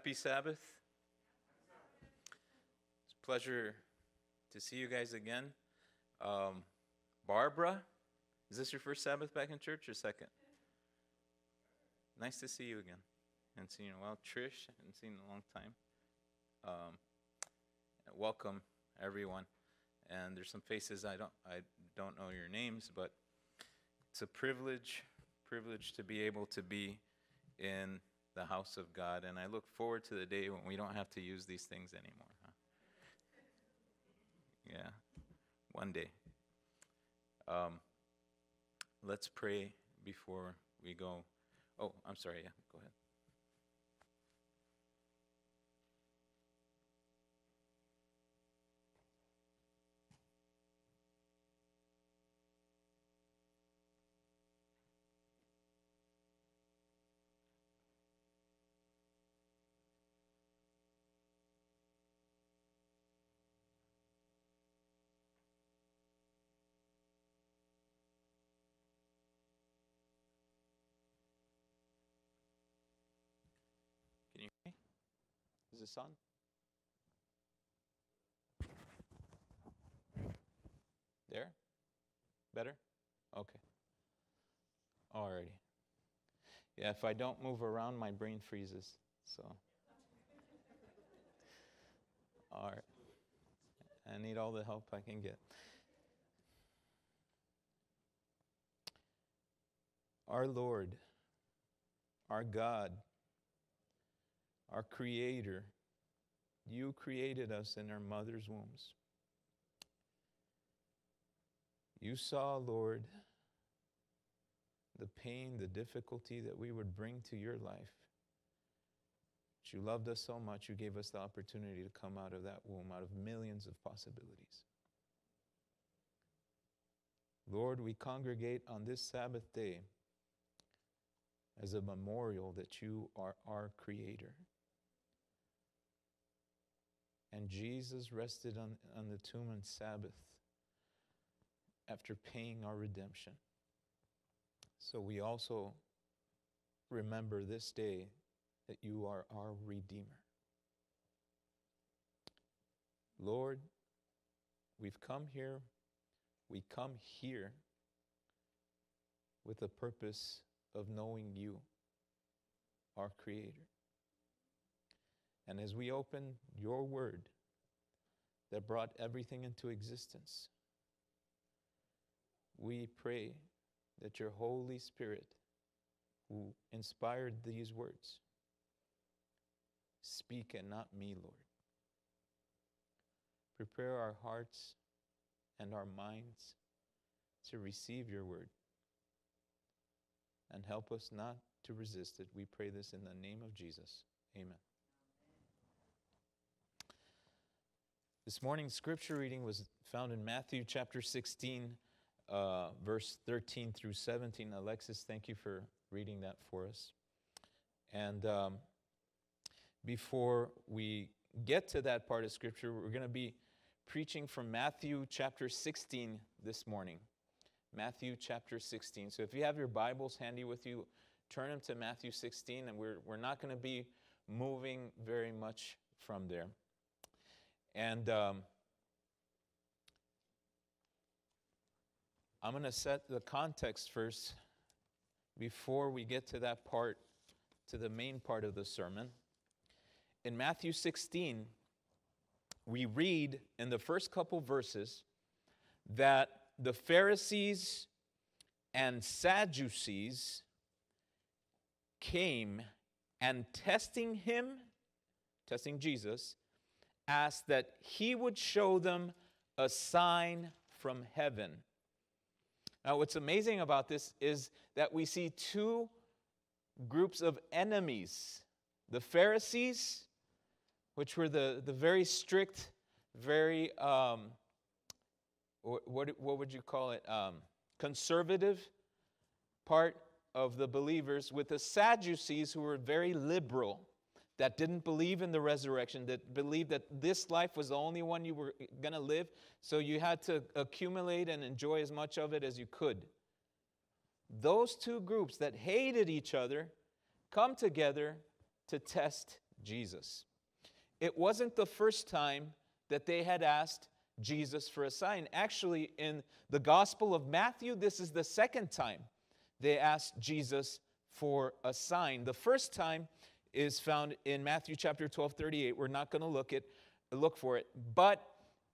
Happy Sabbath. It's a pleasure to see you guys again. Barbara, is this your first Sabbath back in church or second? Nice to see you again. Haven't seen you in a while. Trish, haven't seen you in a long time. Welcome, everyone. And there's some faces I don't know your names, but it's a privilege to be able to be in the house of God, and I look forward to the day when we don't have to use these things anymore. Huh? Yeah, one day. Let's pray before we go. Oh, I'm sorry. Yeah, go ahead. Is this on? There? Better? Okay. Alrighty. Yeah, if I don't move around, my brain freezes. So. All right. I need all the help I can get. Our Lord, our God, our Creator, you created us in our mother's wombs. You saw, Lord, the pain, the difficulty that we would bring to your life. But you loved us so much, you gave us the opportunity to come out of that womb, out of millions of possibilities. Lord, we congregate on this Sabbath day as a memorial that you are our Creator. And Jesus rested on the tomb on Sabbath after paying our redemption. So we also remember this day that you are our Redeemer. Lord, we come here with the purpose of knowing you, our Creator. And as we open your word that brought everything into existence, we pray that your Holy Spirit, who inspired these words, speak and not me, Lord. Prepare our hearts and our minds to receive your word, and help us not to resist it. We pray this in the name of Jesus. Amen. This morning's scripture reading was found in Matthew chapter 16, verse 13 through 17. Alexis, thank you for reading that for us. And before we get to that part of scripture, we're going to be preaching from Matthew chapter 16 this morning. Matthew chapter 16. So if you have your Bibles handy with you, turn them to Matthew 16, and we're not going to be moving very much from there. And I'm going to set the context first before we get to that part, to the main part of the sermon. In Matthew 16, we read in the first couple verses that the Pharisees and Sadducees came and testing Jesus, asked that he would show them a sign from heaven. Now, what's amazing about this is that we see two groups of enemies. The Pharisees, which were the very strict, very what would you call it, conservative part of the believers, with the Sadducees, who were very liberal, that didn't believe in the resurrection, that believed that this life was the only one you were going to live, so you had to accumulate and enjoy as much of it as you could. Those two groups that hated each other come together to test Jesus. It wasn't the first time that they had asked Jesus for a sign. Actually, in the Gospel of Matthew, this is the second time they asked Jesus for a sign. The first time is found in Matthew chapter 12:38. We're not going to look for it. But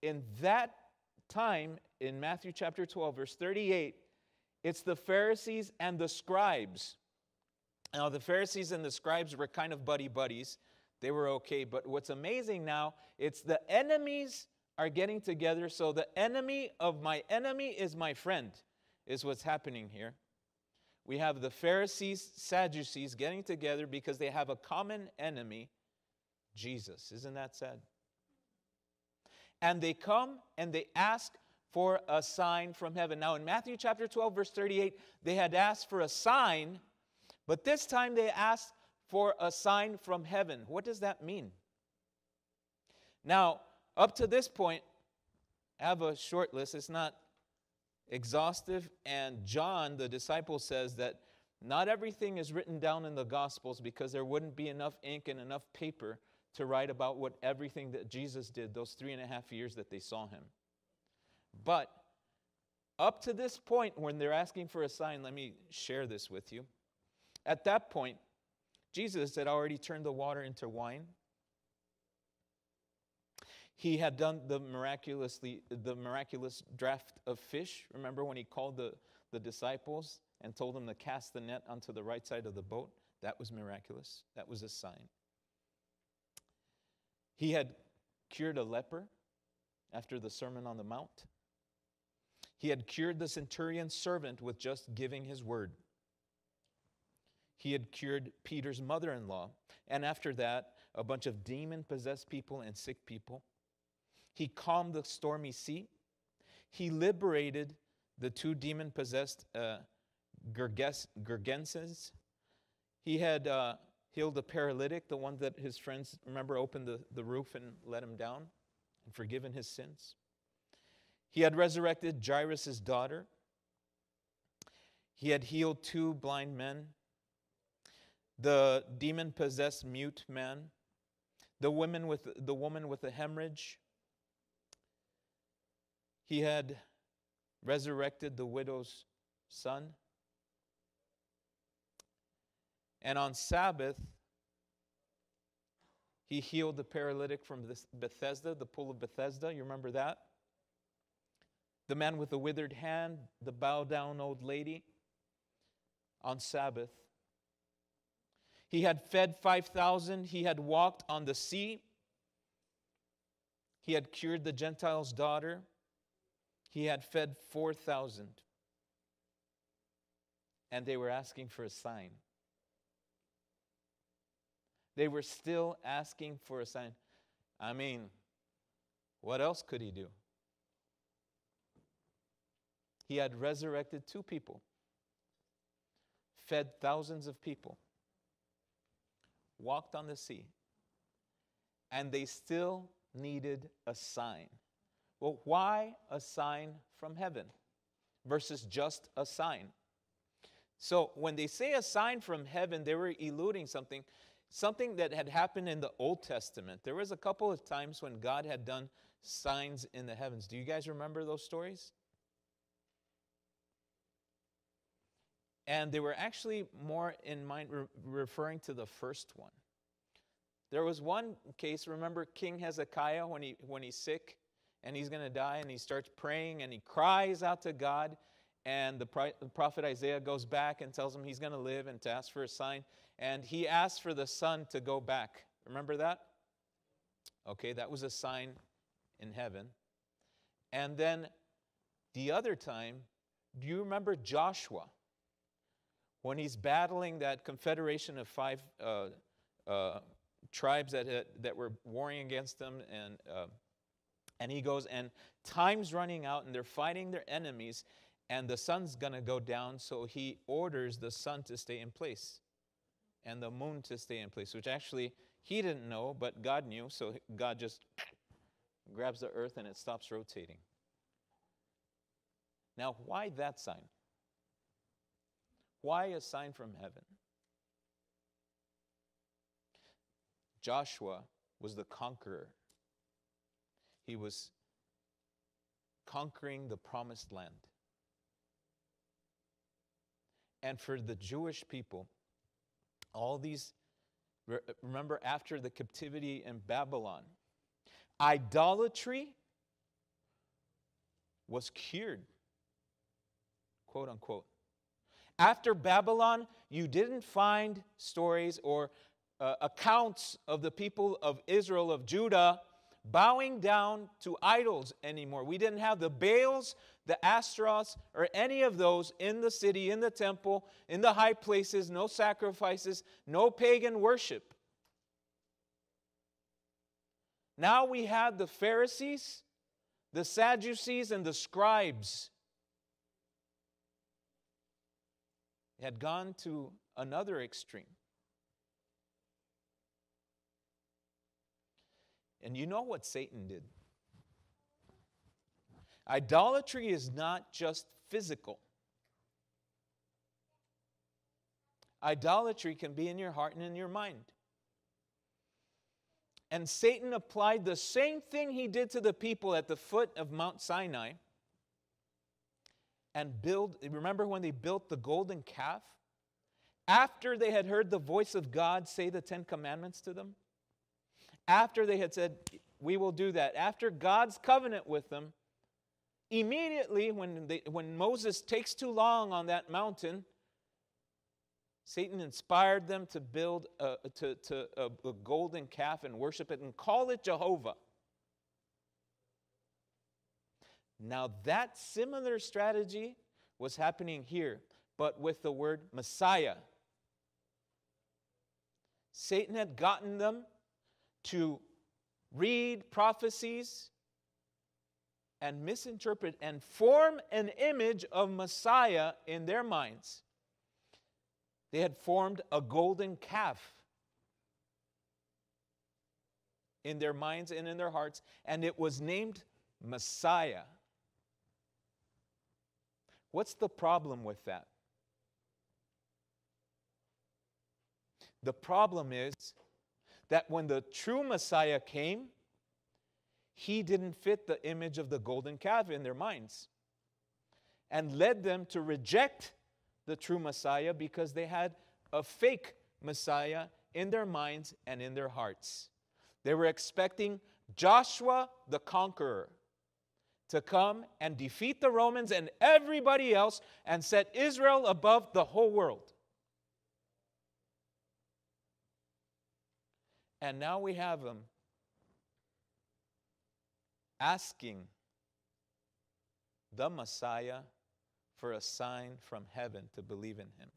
in that time, in Matthew chapter 12, verse 38, it's the Pharisees and the scribes. Now, the Pharisees and the scribes were kind of buddies. They were okay. But what's amazing now, it's the enemies are getting together. So the enemy of my enemy is my friend, is what's happening here. We have the Pharisees, Sadducees getting together because they have a common enemy, Jesus. Isn't that sad? And they come and they ask for a sign from heaven. Now in Matthew chapter 12, verse 38, they had asked for a sign, but this time they asked for a sign from heaven. What does that mean? Now, up to this point, I have a short list. It's not exhaustive. And John, the disciple, says that not everything is written down in the Gospels because there wouldn't be enough ink and enough paper to write about what everything that Jesus did those 3.5 years that they saw him. But up to this point, when they're asking for a sign, let me share this with you. At that point, Jesus had already turned the water into wine. He had done the miraculous draft of fish. Remember when he called the disciples and told them to cast the net onto the right side of the boat? That was miraculous. That was a sign. He had cured a leper after the Sermon on the Mount. He had cured the centurion's servant with just giving his word. He had cured Peter's mother-in-law. And after that, a bunch of demon-possessed people and sick people. He calmed the stormy sea. He liberated the two demon-possessed Gergeses. He had healed the paralytic, the one that his friends, remember, opened the roof and let him down, and forgiven his sins. He had resurrected Jairus' daughter. He had healed two blind men, the demon-possessed mute man, the woman with a hemorrhage. He had resurrected the widow's son. And on Sabbath, he healed the paralytic from Bethesda, the pool of Bethesda. You remember that? The man with the withered hand, the bowed-down old lady. On Sabbath, he had fed 5,000. He had walked on the sea. He had cured the Gentile's daughter. He had fed 4,000. And they were asking for a sign. They were still asking for a sign. I mean, what else could he do? He had resurrected two people, fed thousands of people, walked on the sea, and they still needed a sign. Well, why a sign from heaven versus just a sign? So when they say a sign from heaven, they were eluding something that had happened in the Old Testament. There was a couple of times when God had done signs in the heavens. Do you guys remember those stories? And they were actually more in mind referring to the first one. There was one case, remember King Hezekiah when he's sick and he's going to die, and he starts praying and he cries out to God, and the prophet Isaiah goes back and tells him he's going to live and to ask for a sign, and he asks for the sun to go back. Remember that? Okay, that was a sign in heaven. And then the other time, do you remember Joshua? When he's battling that confederation of five tribes that were warring against him, and he goes, and time's running out, and they're fighting their enemies, and the sun's going to go down, so he orders the sun to stay in place and the moon to stay in place, which actually he didn't know, but God knew, so God just grabs the earth and it stops rotating. Now, why that sign? Why a sign from heaven? Joshua was the conqueror. He was conquering the promised land. And for the Jewish people, all these, remember after the captivity in Babylon, idolatry was cured, quote unquote. After Babylon, you didn't find stories or accounts of the people of Israel, of Judah, bowing down to idols anymore. We didn't have the Baals, the Ashtaroths, or any of those in the city, in the temple, in the high places, no sacrifices, no pagan worship. Now we had the Pharisees, the Sadducees, and the scribes. They had gone to another extreme. And you know what Satan did. Idolatry is not just physical. Idolatry can be in your heart and in your mind. And Satan applied the same thing he did to the people at the foot of Mount Sinai. And remember when they built the golden calf? After they had heard the voice of God say the Ten Commandments to them. After they had said, we will do that. After God's covenant with them, immediately when Moses takes too long on that mountain, Satan inspired them to build a golden calf and worship it and call it Jehovah. Now that similar strategy was happening here, but with the word Messiah. Satan had gotten them to read prophecies and misinterpret and form an image of Messiah in their minds. They had formed a golden calf in their minds and in their hearts, and it was named Messiah. What's the problem with that? The problem is that when the true Messiah came, he didn't fit the image of the golden calf in their minds and led them to reject the true Messiah because they had a fake Messiah in their minds and in their hearts. They were expecting Joshua the conqueror to come and defeat the Romans and everybody else and set Israel above the whole world. And now we have them asking the Messiah for a sign from heaven to believe in him.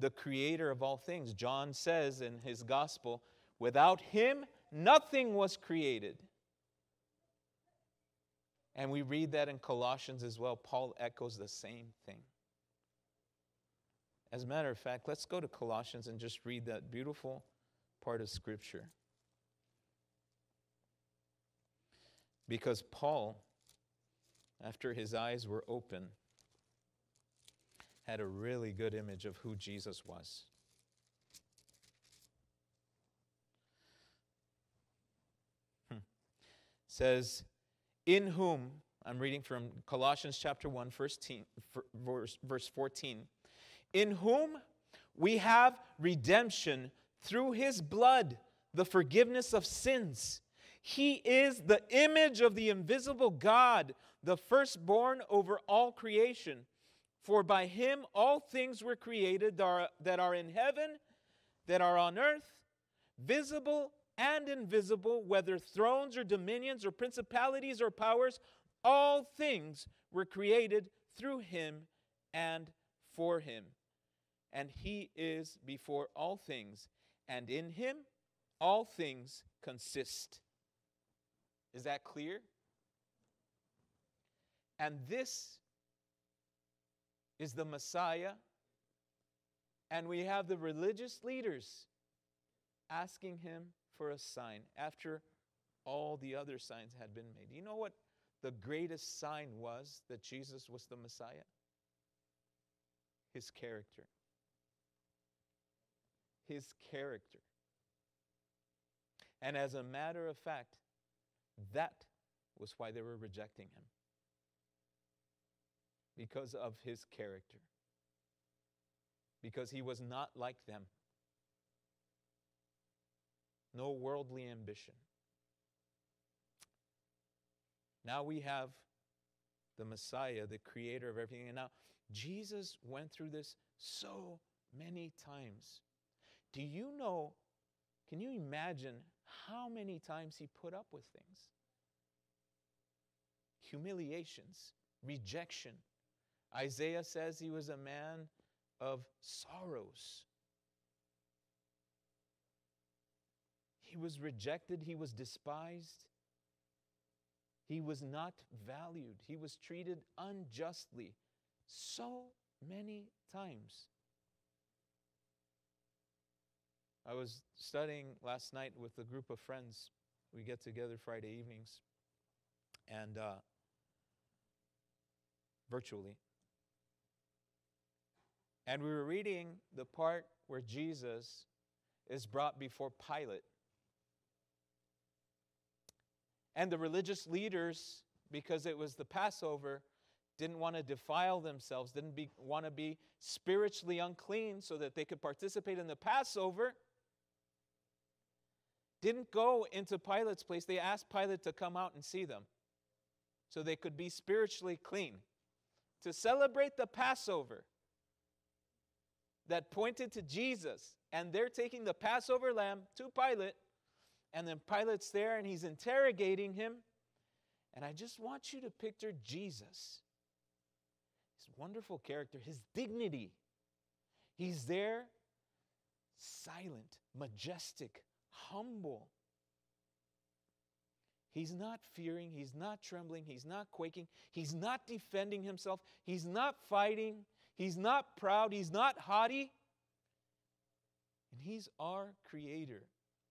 The creator of all things, John says in his gospel, without him, nothing was created. And we read that in Colossians as well. Paul echoes the same thing. As a matter of fact, let's go to Colossians and just read that beautiful part of Scripture. Because Paul, after his eyes were open, had a really good image of who Jesus was. Says, in whom, I'm reading from Colossians chapter 1, verse 14, in whom we have redemption through his blood, the forgiveness of sins. He is the image of the invisible God, the firstborn over all creation. For by him all things were created that are in heaven, that are on earth, visible and invisible, whether thrones or dominions or principalities or powers, all things were created through him and for him. And he is before all things, and in him all things consist. Is that clear? And this is the Messiah, and we have the religious leaders asking him for a sign after all the other signs had been made. You know what the greatest sign was that Jesus was the Messiah? His character. His character. And as a matter of fact, that was why they were rejecting him, because of his character, because he was not like them. No worldly ambition. Now we have the Messiah, the creator of everything. And now Jesus went through this so many times. Do you know, can you imagine how many times he put up with things? Humiliations, rejection. Isaiah says he was a man of sorrows. He was rejected. He was despised. He was not valued. He was treated unjustly so many times. I was studying last night with a group of friends. We get together Friday evenings, and virtually. And we were reading the part where Jesus is brought before Pilate. And the religious leaders, because it was the Passover, didn't want to defile themselves, want to be spiritually unclean so that they could participate in the Passover. Didn't go into Pilate's place. They asked Pilate to come out and see them so they could be spiritually clean to celebrate the Passover that pointed to Jesus. And they're taking the Passover lamb to Pilate. And then Pilate's there and he's interrogating him. And I just want you to picture Jesus, his wonderful character, his dignity. He's there, silent, majestic, humble. He's not fearing, he's not trembling, he's not quaking, he's not defending himself, he's not fighting, he's not proud, he's not haughty. And he's our creator,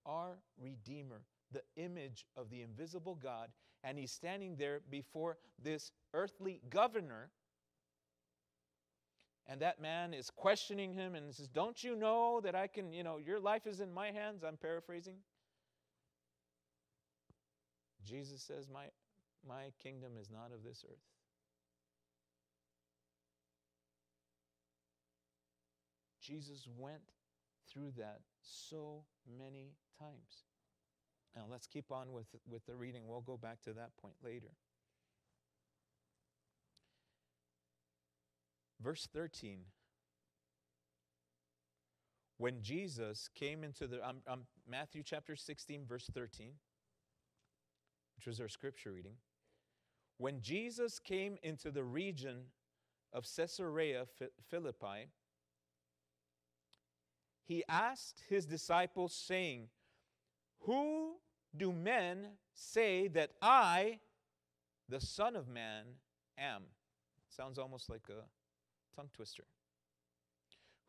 our Redeemer, the image of the invisible God, and he's standing there before this earthly governor, and that man is questioning him and says, don't you know that I can, your life is in my hands? I'm paraphrasing. Jesus says, my kingdom is not of this earth. Jesus went through that so many times. Now let's keep on with the reading. We'll go back to that point later. Verse 13. When Jesus came into the... Matthew chapter 16, verse 13, which was our scripture reading. When Jesus came into the region of Caesarea Philippi, he asked his disciples, saying, who do men say that I, the Son of Man, am? Sounds almost like a tongue twister.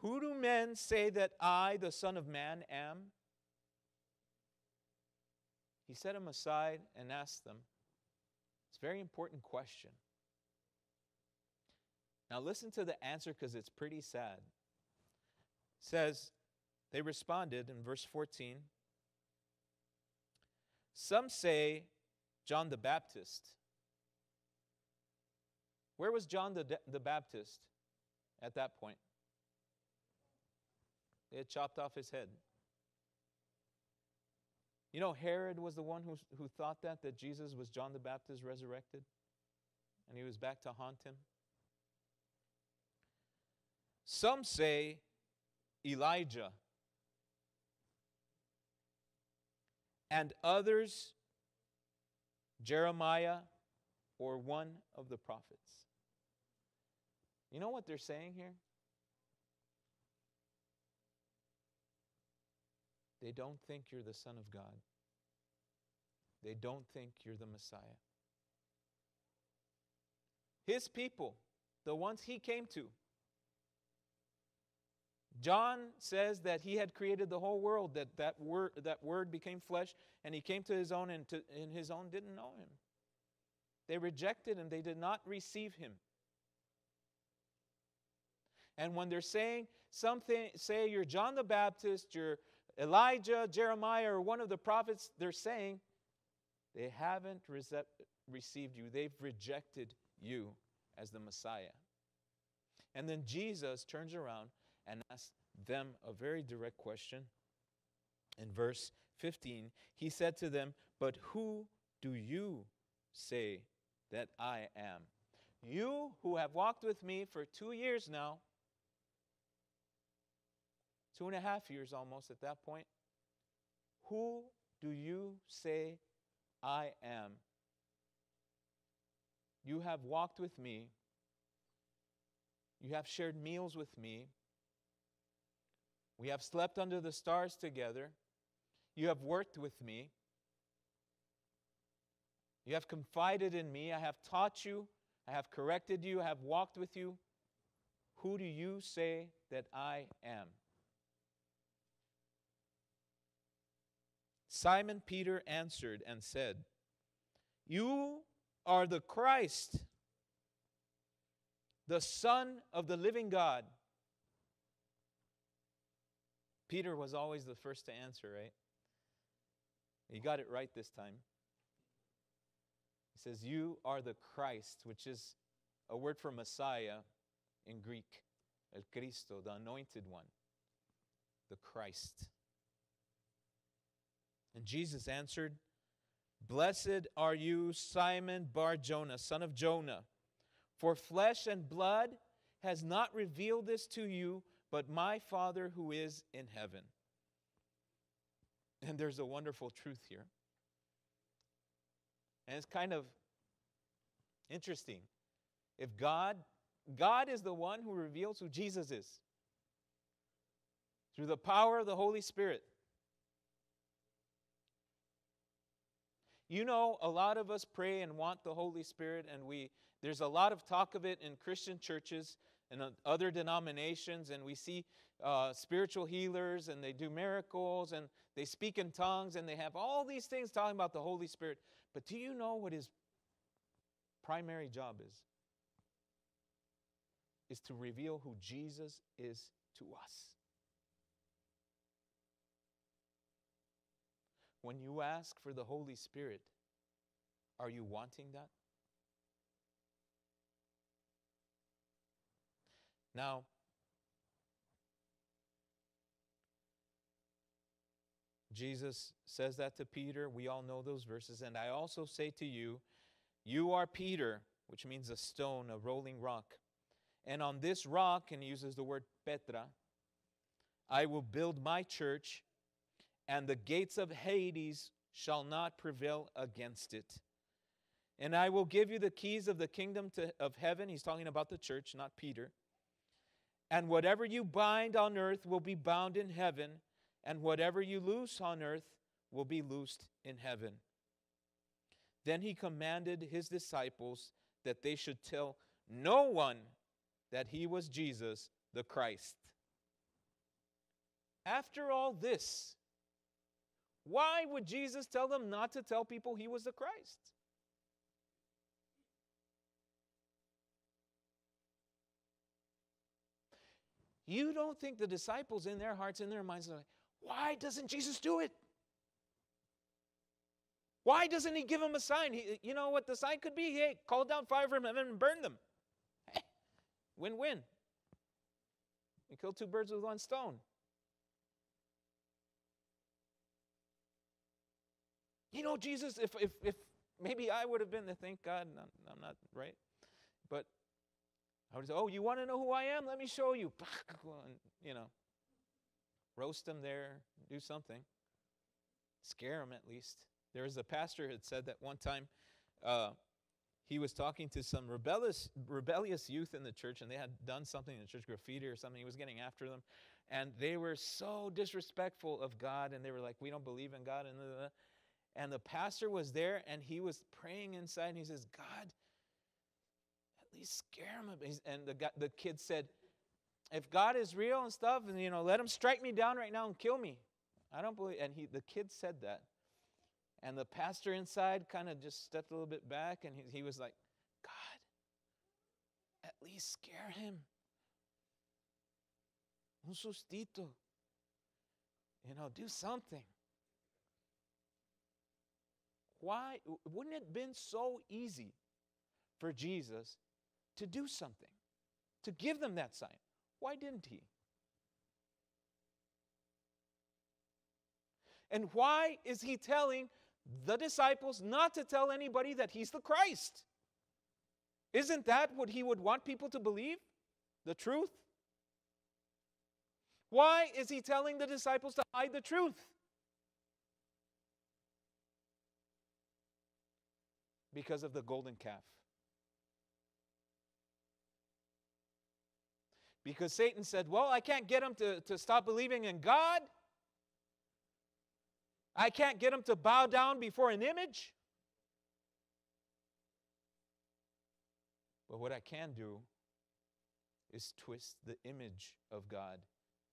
Who do men say that I, the Son of Man, am? He set them aside and asked them. It's a very important question. Now listen to the answer, because it's pretty sad. It says, they responded in verse 14, some say John the Baptist. Where was John the Baptist at that point? They had chopped off his head. You know, Herod was the one who thought that Jesus was John the Baptist resurrected, and he was back to haunt him. Some say Elijah, and others, Jeremiah, or one of the prophets. You know what they're saying here? They don't think you're the Son of God. They don't think you're the Messiah. His people, the ones he came to. John says that he had created the whole world, that word became flesh, and he came to his own, and his own didn't know him. They rejected him. They did not receive him. And when they're saying something, say you're John the Baptist, you're Elijah, Jeremiah, or one of the prophets, they're saying they haven't received you. They've rejected you as the Messiah. And then Jesus turns around and asks them a very direct question. In verse 15, he said to them, "But who do you say that I am?" You who have walked with me for 2 years now, 2.5 years almost at that point, who do you say I am? You have walked with me. You have shared meals with me. We have slept under the stars together. You have worked with me. You have confided in me. I have taught you. I have corrected you. I have walked with you. Who do you say that I am? Simon Peter answered and said, "You are the Christ, the Son of the living God." Peter was always the first to answer, right? He got it right this time. He says, "You are the Christ," which is a word for Messiah in Greek. El Cristo, the anointed one. The Christ. And Jesus answered, "Blessed are you, Simon Bar-Jonah, son of Jonah. For flesh and blood has not revealed this to you, but my Father who is in heaven." And there's a wonderful truth here. And it's kind of interesting. If God is the one who reveals who Jesus is through the power of the Holy Spirit. You know, a lot of us pray and want the Holy Spirit, and there's a lot of talk of it in Christian churches and other denominations, and we see spiritual healers, and they do miracles, and they speak in tongues, and they have all these things talking about the Holy Spirit. But do you know what his primary job is? Is to reveal who Jesus is to us. When you ask for the Holy Spirit, are you wanting that? Now, Jesus says that to Peter. We all know those verses. "And I also say to you, you are Peter," which means a stone, a rolling rock. "And on this rock," and he uses the word Petra, "I will build my church, and the gates of Hades shall not prevail against it. And I will give you the keys of the kingdom of heaven." He's talking about the church, not Peter. "And whatever you bind on earth will be bound in heaven, and whatever you loose on earth will be loosed in heaven." Then he commanded his disciples that they should tell no one that he was Jesus, the Christ. After all this, why would Jesus tell them not to tell people he was the Christ? You don't think the disciples in their hearts, in their minds, are like, why doesn't Jesus do it? Why doesn't he give them a sign? You know what the sign could be? Hey, call down fire from heaven and burn them. Win-win. You kill two birds with one stone. You know, Jesus, if maybe I would have been to thank God, I'm not right, but I would say, "Oh, you want to know who I am? Let me show you." And, you know, roast them there, do something, scare them at least. There was a pastor who had said that one time he was talking to some rebellious youth in the church, and they had done something in the church, graffiti or something. He was getting after them, and they were so disrespectful of God, and they were like, "We don't believe in God," and blah, blah, blah. And the pastor was there, and he was praying inside, and he says, "God, at least scare him." And the kid said, "If God is real and stuff, and, you know, let him strike me down right now and kill me. I don't believe." And the kid said that. And the pastor inside kind of just stepped a little bit back, and he was like, "God, at least scare him. Un sustito." You know, do something. Why wouldn't it have been so easy for Jesus to do something, to give them that sign? Why didn't he? And why is he telling the disciples not to tell anybody that he's the Christ? Isn't that what he would want people to believe? The truth? Why is he telling the disciples to hide the truth? Because of the golden calf. Because Satan said, well, I can't get them to stop believing in God. I can't get them to bow down before an image. But what I can do is twist the image of God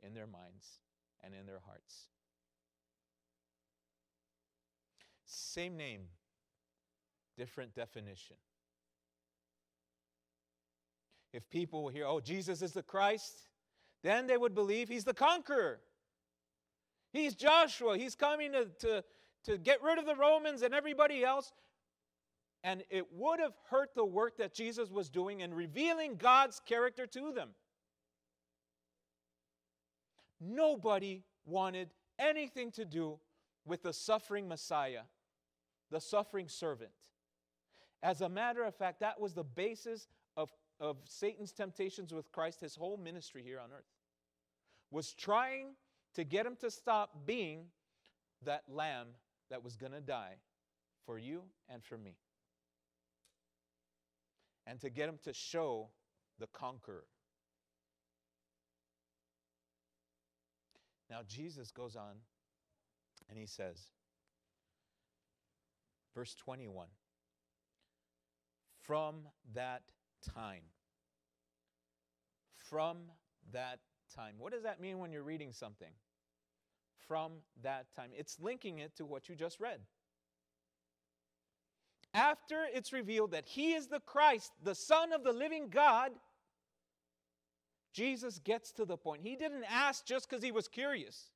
in their minds and in their hearts. Same name, different definition. If people will hear, oh, Jesus is the Christ, then they would believe he's the conqueror. He's Joshua. He's coming to get rid of the Romans and everybody else. And it would have hurt the work that Jesus was doing in revealing God's character to them. Nobody wanted anything to do with the suffering Messiah, the suffering servant. As a matter of fact, that was the basis of Satan's temptations with Christ. His whole ministry here on earth was trying to get him to stop being that lamb that was going to die for you and for me, and to get him to show the conqueror. Now Jesus goes on and he says, verse 21, from that time. What does that mean when you're reading something? From that time. It's linking it to what you just read. After it's revealed that he is the Christ, the Son of the living God, Jesus gets to the point. He didn't ask just because he was curious.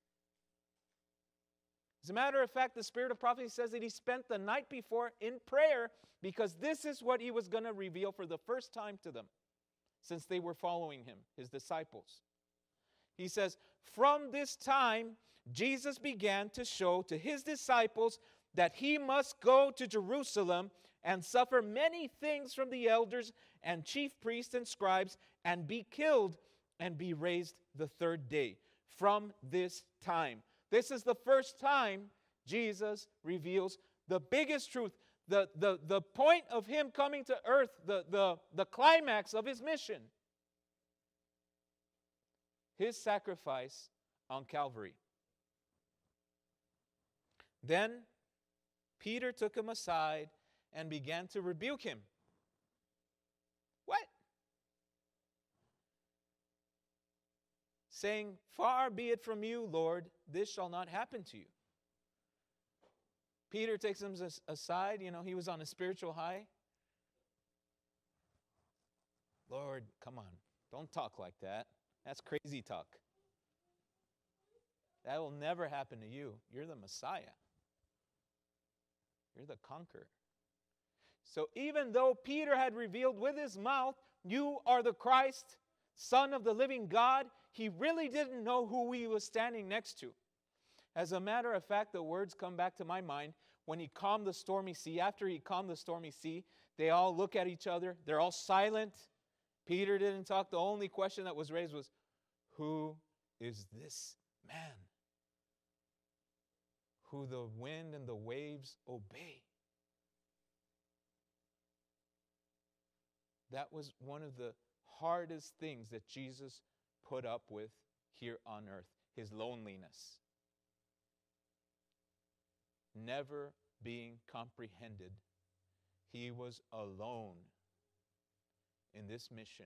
As a matter of fact, the spirit of prophecy says that he spent the night before in prayer, because this is what he was going to reveal for the first time to them, since they were following him, his disciples. He says, from this time, Jesus began to show to his disciples that he must go to Jerusalem and suffer many things from the elders and chief priests and scribes, and be killed and be raised the third day. From this time. This is the first time Jesus reveals the biggest truth, the point of him coming to earth, the climax of his mission. His sacrifice on Calvary. Then Peter took him aside and began to rebuke him. What? Saying, far be it from you, Lord, this shall not happen to you. Peter takes him aside. You know, he was on a spiritual high. Lord, come on, don't talk like that. That's crazy talk. That will never happen to you. You're the Messiah. You're the conqueror. So even though Peter had revealed with his mouth, you are the Christ, Son of the living God, he really didn't know who he was standing next to. As a matter of fact, the words come back to my mind when he calmed the stormy sea. After he calmed the stormy sea, they all look at each other. They're all silent. Peter didn't talk. The only question that was raised was, who is this man who the wind and the waves obey? That was one of the hardest things that Jesus put up with here on earth, his loneliness. Never being comprehended, he was alone in this mission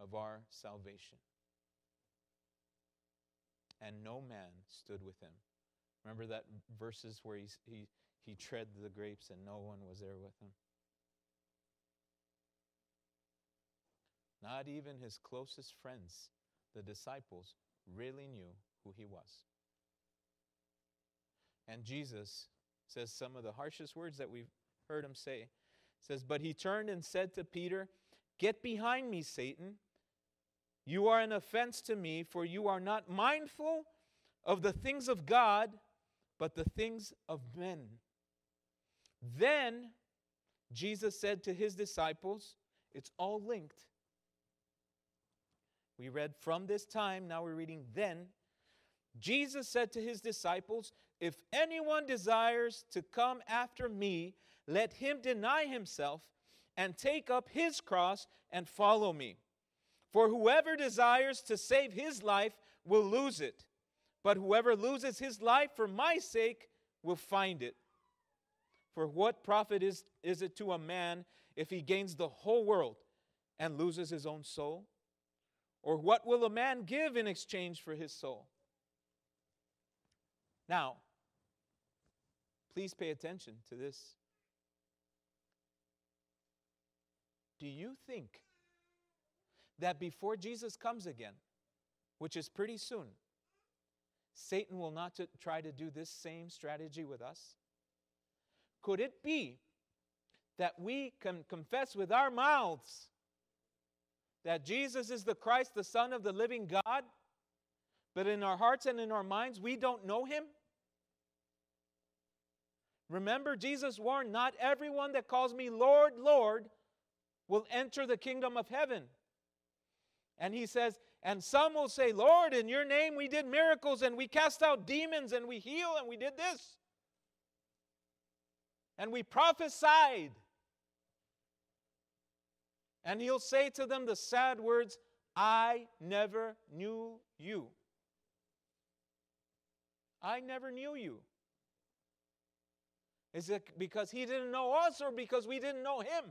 of our salvation. And no man stood with him. Remember that verses where he tread the grapes and no one was there with him? Not even his closest friends, the disciples, really knew who he was. And Jesus says some of the harshest words that we've heard him say. It says, but he turned and said to Peter, get behind me, Satan. You are an offense to me, for you are not mindful of the things of God, but the things of men. Then Jesus said to his disciples, it's all linked. We read from this time, now we're reading then. Jesus said to his disciples, if anyone desires to come after me, let him deny himself and take up his cross and follow me. For whoever desires to save his life will lose it, but whoever loses his life for my sake will find it. For what profit is it to a man if he gains the whole world and loses his own soul? Or what will a man give in exchange for his soul? Now, please pay attention to this. Do you think that before Jesus comes again, which is pretty soon, Satan will not try to do this same strategy with us? Could it be that we can confess with our mouths that Jesus is the Christ, the Son of the living God, but in our hearts and in our minds, we don't know him? Remember, Jesus warned, not everyone that calls me Lord, Lord, will enter the kingdom of heaven. And he says, and some will say, Lord, in your name we did miracles, and we cast out demons, and we heal, and we did this. And we prophesied. And he'll say to them the sad words, I never knew you. I never knew you. Is it because he didn't know us or because we didn't know him?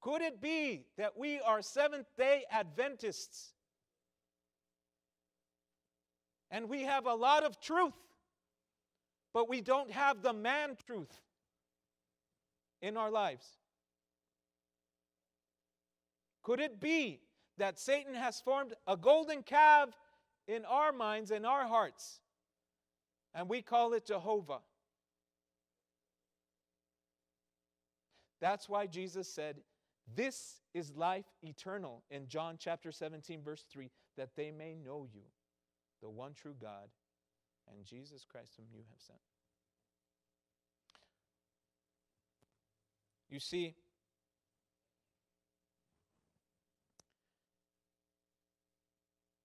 Could it be that we are Seventh-day Adventists and we have a lot of truth, but we don't have the man truth in our lives? Could it be that Satan has formed a golden calf in our minds, in our hearts, and we call it Jehovah? That's why Jesus said, this is life eternal, in John chapter 17, verse 3, that they may know you, the one true God, and Jesus Christ whom you have sent. You see,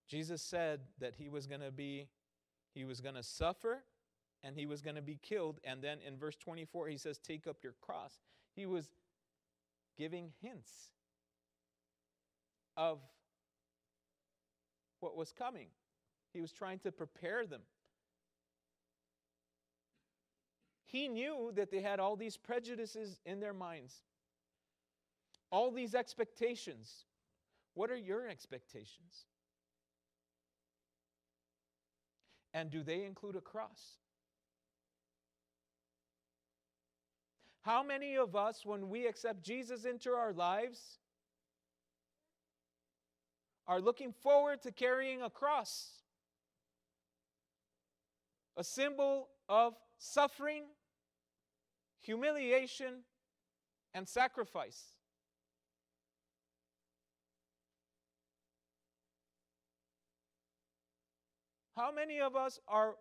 Jesus said that he was going to suffer and he was going to be killed. And then in verse 24, he says, take up your cross. He was giving hints of what was coming. He was trying to prepare them. He knew that they had all these prejudices in their minds, all these expectations. What are your expectations? And do they include a cross? How many of us, when we accept Jesus into our lives, are looking forward to carrying a cross, a symbol of suffering, humiliation, and sacrifice? How many of us are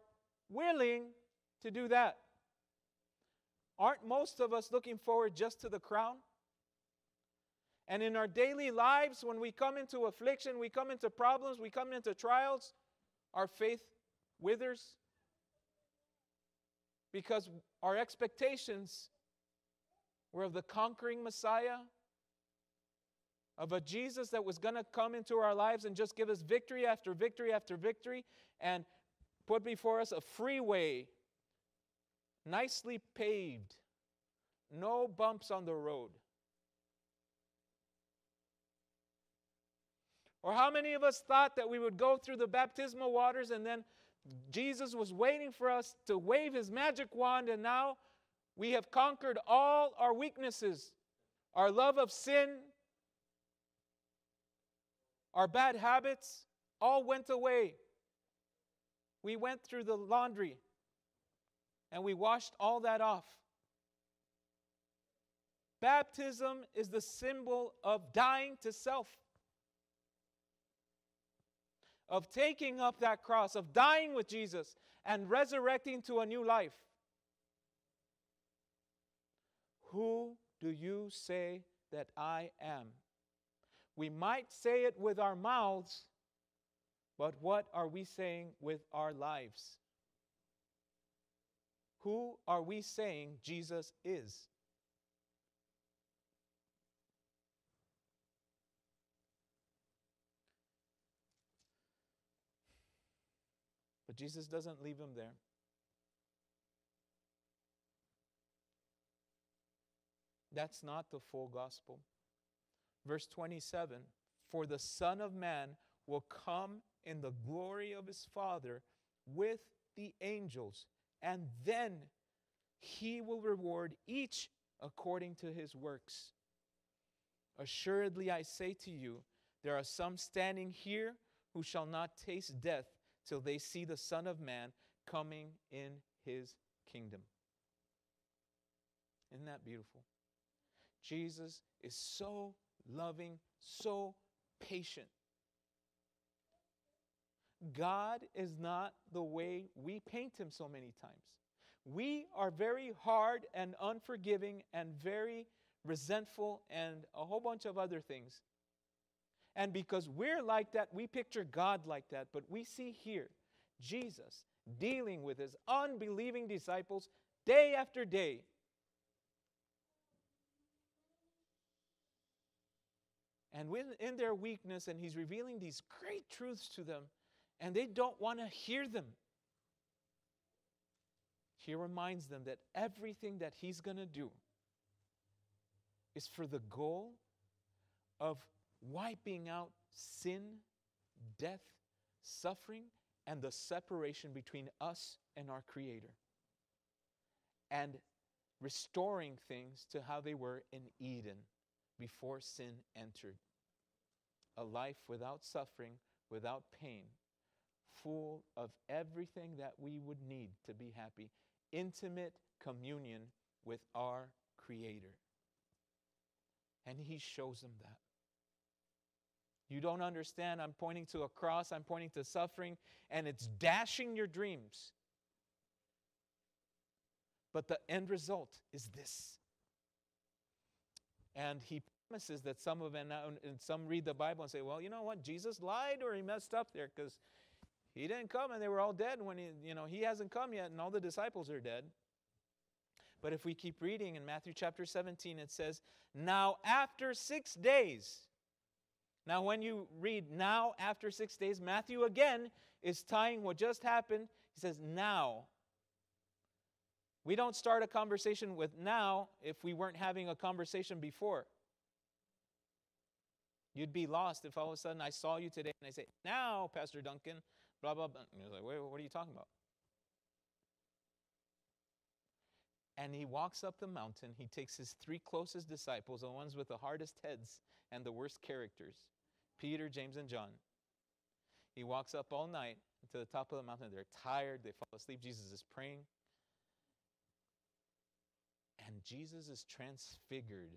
willing to do that? Aren't most of us looking forward just to the crown? And in our daily lives, when we come into affliction, we come into problems, we come into trials, our faith withers because our expectations were of the conquering Messiah, of a Jesus that was going to come into our lives and just give us victory after victory after victory and put before us a freeway, nicely paved, no bumps on the road. Or how many of us thought that we would go through the baptismal waters and then Jesus was waiting for us to wave his magic wand, and now we have conquered all our weaknesses, our love of sin, our bad habits all went away. we went through the laundry and we washed all that off. Baptism is the symbol of dying to self, of taking up that cross, of dying with Jesus and resurrecting to a new life. Who do you say that I am? We might say it with our mouths, but what are we saying with our lives? Who are we saying Jesus is? But Jesus doesn't leave him there. That's not the full gospel. Verse 27, for the Son of Man will come in the glory of his Father with the angels, and then he will reward each according to his works. Assuredly, I say to you, there are some standing here who shall not taste death till they see the Son of Man coming in his kingdom. Isn't that beautiful? Jesus is so loving, so patient. God is not the way we paint him so many times. We are very hard and unforgiving and very resentful and a whole bunch of other things. And because we're like that, we picture God like that. But we see here Jesus dealing with his unbelieving disciples day after day. And in their weakness, and he's revealing these great truths to them, and they don't want to hear them. He reminds them that everything that he's going to do is for the goal of wiping out sin, death, suffering, and the separation between us and our Creator, and restoring things to how they were in Eden before sin entered. A life without suffering, without pain, full of everything that we would need to be happy. Intimate communion with our Creator. And he shows them that. You don't understand. I'm pointing to a cross. I'm pointing to suffering. And it's dashing your dreams. But the end result is this. And he promises that some of them, and some read the Bible and say, well, you know what? Jesus lied or he messed up there because he didn't come and they were all dead when he hasn't come yet and all the disciples are dead. But if we keep reading in Matthew chapter 17, it says, now after 6 days. Now when you read now after 6 days, Matthew again is tying what just happened. He says now. We don't start a conversation with now if we weren't having a conversation before. You'd be lost if all of a sudden I saw you today and I say, now, Pastor Duncan, blah, blah, blah. And you're like, wait, what are you talking about? And he walks up the mountain. He takes his 3 closest disciples, the ones with the hardest heads and the worst characters, Peter, James, and John. He walks up all night to the top of the mountain. They're tired. They fall asleep. Jesus is praying. And Jesus is transfigured.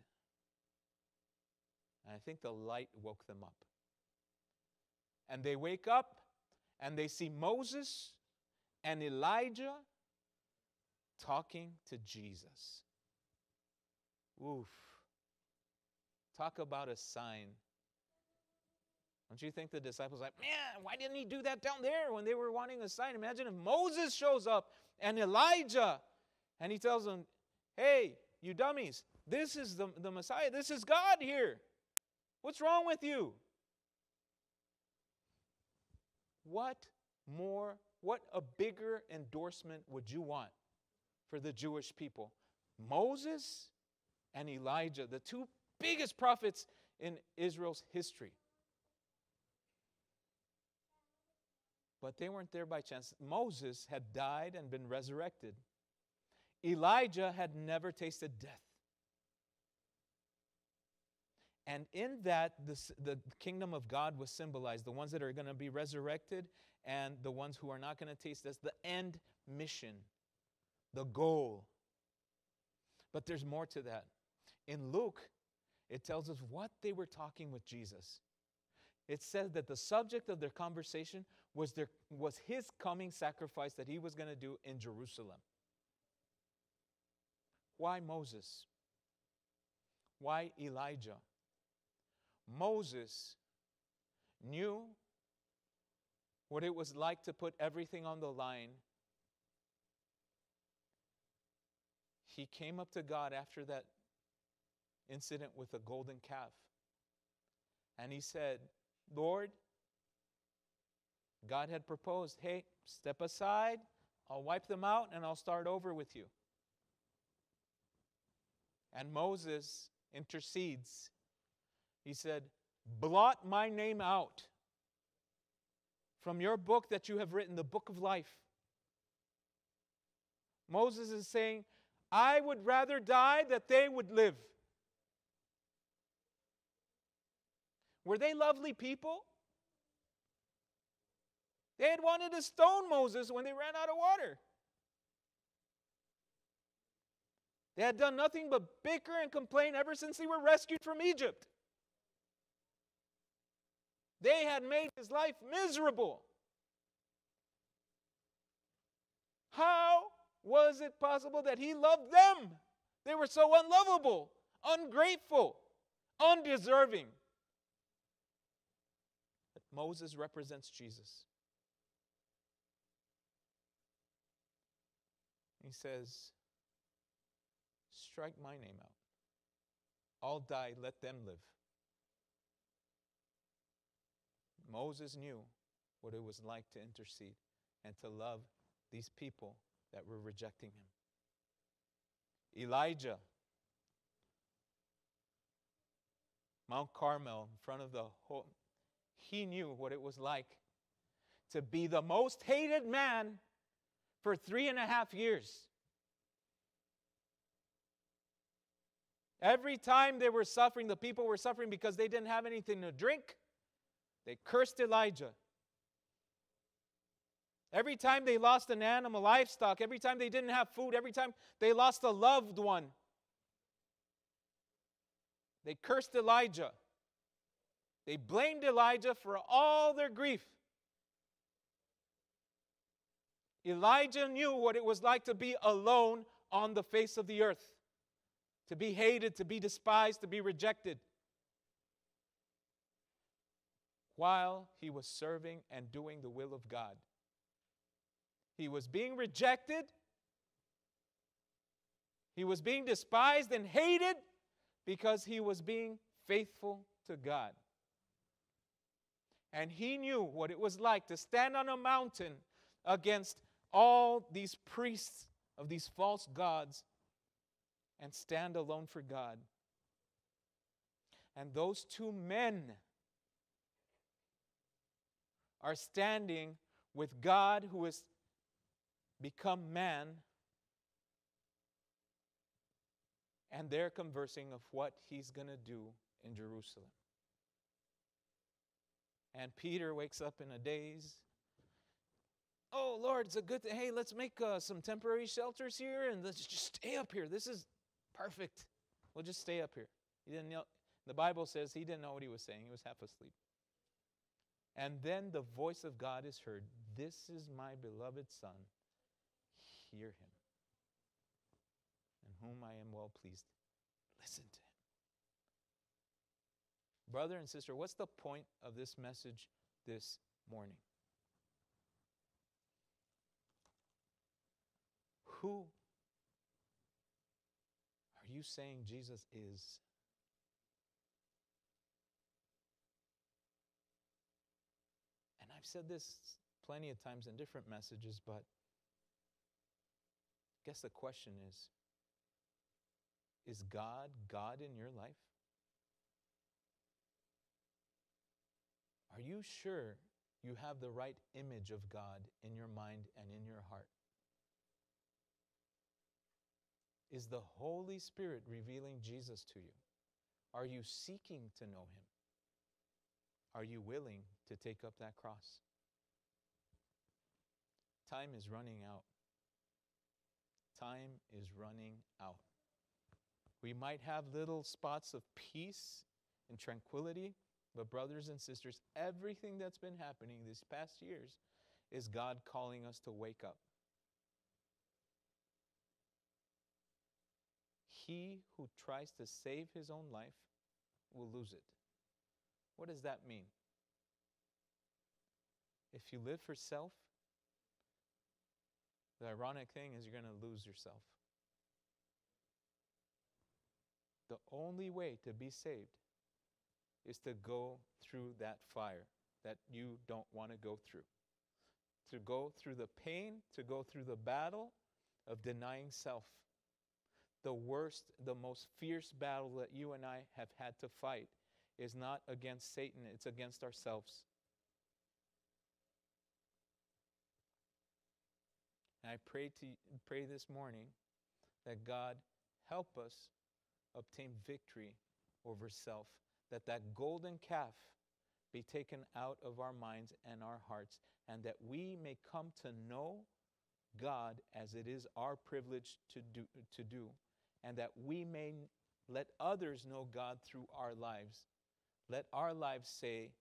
And I think the light woke them up. And they wake up and they see Moses and Elijah talking to Jesus. Oof. Talk about a sign. Don't you think the disciples are like, man, why didn't he do that down there when they were wanting a sign? Imagine if Moses shows up and Elijah, and he tells them, hey, you dummies, this is the Messiah. This is God here. What's wrong with you? What a bigger endorsement would you want for the Jewish people? Moses and Elijah, the 2 biggest prophets in Israel's history. But they weren't there by chance. Moses had died and been resurrected. Elijah had never tasted death. And in that, the kingdom of God was symbolized. The ones that are going to be resurrected and the ones who are not going to taste. That's the end mission, the goal. But there's more to that. In Luke, it tells us what they were talking with Jesus. It says that the subject of their conversation was his coming sacrifice that he was going to do in Jerusalem. Why Moses? Why Elijah? Moses knew what it was like to put everything on the line. He came up to God after that incident with the golden calf. And he said, Lord, God had proposed, hey, step aside, I'll wipe them out and I'll start over with you. And Moses intercedes. He said, blot my name out from your book that you have written, the book of life. Moses is saying, I would rather die that they would live. Were they lovely people? They had wanted to stone Moses when they ran out of water. They had done nothing but bicker and complain ever since they were rescued from Egypt. They had made his life miserable. How was it possible that he loved them? They were so unlovable, ungrateful, undeserving. But Moses represents Jesus. He says, strike my name out. I'll die, let them live. Moses knew what it was like to intercede and to love these people that were rejecting him. Elijah, Mount Carmel, in front of the whole, he knew what it was like to be the most hated man for 3.5 years. Every time they were suffering, the people were suffering because they didn't have anything to drink. They cursed Elijah. Every time they lost an animal, livestock, every time they didn't have food, every time they lost a loved one, they cursed Elijah. They blamed Elijah for all their grief. Elijah knew what it was like to be alone on the face of the earth, to be hated, to be despised, to be rejected. While he was serving and doing the will of God, he was being rejected. He was being despised and hated because he was being faithful to God. And he knew what it was like to stand on a mountain against all these priests of these false gods and stand alone for God. And those two men are standing with God who has become man, and they're conversing of what he's going to do in Jerusalem. And Peter wakes up in a daze. Oh, Lord, it's a good thing. Hey, let's make some temporary shelters here and let's just stay up here. This is perfect. We'll just stay up here. He didn't know. The Bible says he didn't know what he was saying. He was half asleep. And then the voice of God is heard. This is my beloved Son. Hear him. In whom I am well pleased. Listen to him. Brother and sister, what's the point of this message this morning? Who are you saying Jesus is? And I've said this plenty of times in different messages, but I guess the question is God in your life? Are you sure you have the right image of God in your mind and in your heart? Is the Holy Spirit revealing Jesus to you? Are you seeking to know him? Are you willing to take up that cross? Time is running out. Time is running out. We might have little spots of peace and tranquility, but brothers and sisters, everything that's been happening these past years is God calling us to wake up. He who tries to save his own life will lose it. What does that mean? If you live for self, the ironic thing is you're going to lose yourself. The only way to be saved is to go through that fire that you don't want to go through. To go through the pain, to go through the battle of denying self. The worst, the most fierce battle that you and I have had to fight is not against Satan, it's against ourselves. And I pray this morning that God help us obtain victory over self, that that golden calf be taken out of our minds and our hearts, and that we may come to know God as it is our privilege to do, and that we may let others know God through our lives. Let our lives say,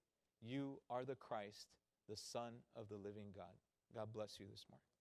"You are the Christ, the Son of the living God." God bless you this morning.